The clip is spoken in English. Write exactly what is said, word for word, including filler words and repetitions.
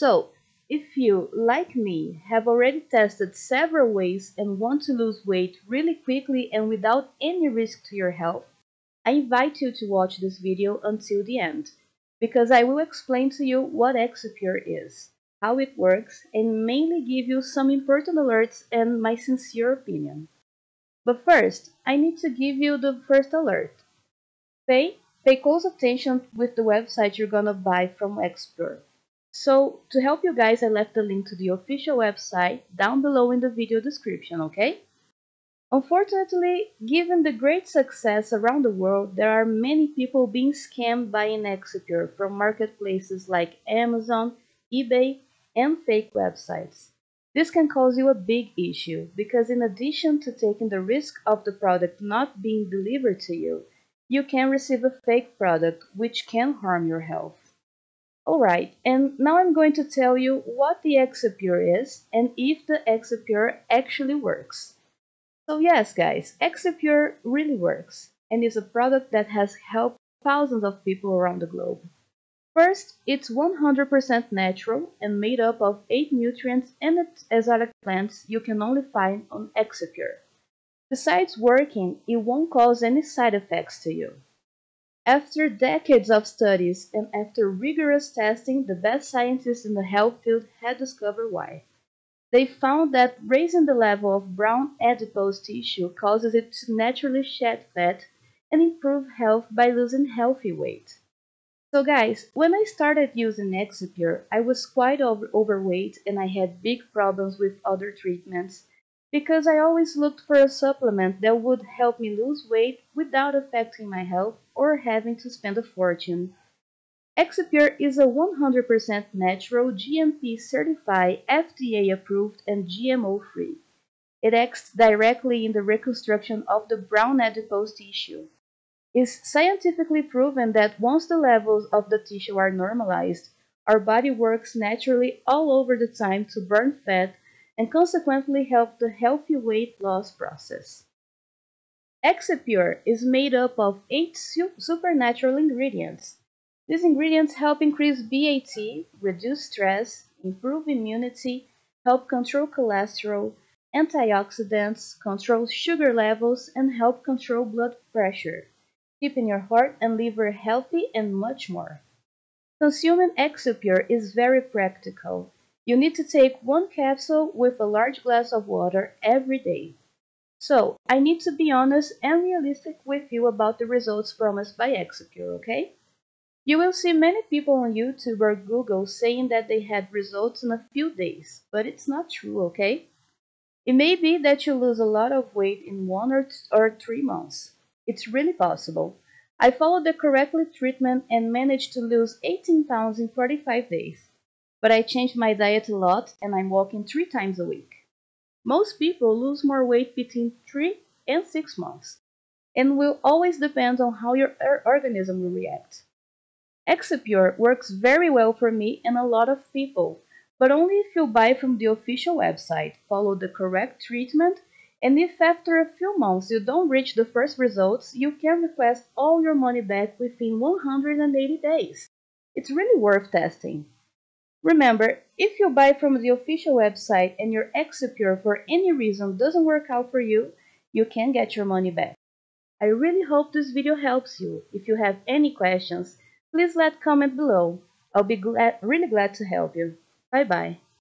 So, if you, like me, have already tested several ways and want to lose weight really quickly and without any risk to your health, I invite you to watch this video until the end, because I will explain to you what Exipure is, how it works, and mainly give you some important alerts and my sincere opinion. But first, I need to give you the first alert. Pay, pay close attention with the website you're gonna buy from Exipure. So, to help you guys, I left the link to the official website down below in the video description, okay? Unfortunately, given the great success around the world, there are many people being scammed by Exipure from marketplaces like Amazon, eBay, and fake websites. This can cause you a big issue, because in addition to taking the risk of the product not being delivered to you, you can receive a fake product, which can harm your health. Alright, and now I'm going to tell you what the Exipure is and if the Exipure actually works. So yes guys, Exipure really works and is a product that has helped thousands of people around the globe. First, it's one hundred percent natural and made up of eight nutrients and exotic plants you can only find on Exipure. Besides working, it won't cause any side effects to you. After decades of studies and after rigorous testing, the best scientists in the health field had discovered why. They found that raising the level of brown adipose tissue causes it to naturally shed fat and improve health by losing healthy weight. So guys, when I started using Exipure, I was quite over overweight and I had big problems with other treatments, because I always looked for a supplement that would help me lose weight without affecting my health or having to spend a fortune. Exipure is a one hundred percent natural, G M P certified, F D A approved and G M O free. It acts directly in the reconstruction of the brown adipose tissue. It's scientifically proven that once the levels of the tissue are normalized, our body works naturally all over the time to burn fat and consequently help the healthy weight loss process. Exipure is made up of eight su supernatural ingredients. These ingredients help increase B A T, reduce stress, improve immunity, help control cholesterol, antioxidants, control sugar levels, and help control blood pressure, keeping your heart and liver healthy and much more. Consuming Exipure is very practical. You need to take one capsule with a large glass of water every day. So, I need to be honest and realistic with you about the results promised by Exipure, okay? You will see many people on YouTube or Google saying that they had results in a few days, but it's not true, okay? It may be that you lose a lot of weight in one or, or three months. It's really possible. I followed the correct treatment and managed to lose eighteen pounds in forty-five days. But I changed my diet a lot and I'm walking three times a week. Most people lose more weight between three and six months and will always depend on how your organism will react. Exipure works very well for me and a lot of people, but only if you buy from the official website, follow the correct treatment, and if after a few months you don't reach the first results, you can request all your money back within one hundred eighty days. It's really worth testing. Remember, if you buy from the official website and your Exipure for any reason doesn't work out for you, you can get your money back. I really hope this video helps you. If you have any questions, please let comment below. I'll be glad, really glad to help you. Bye bye.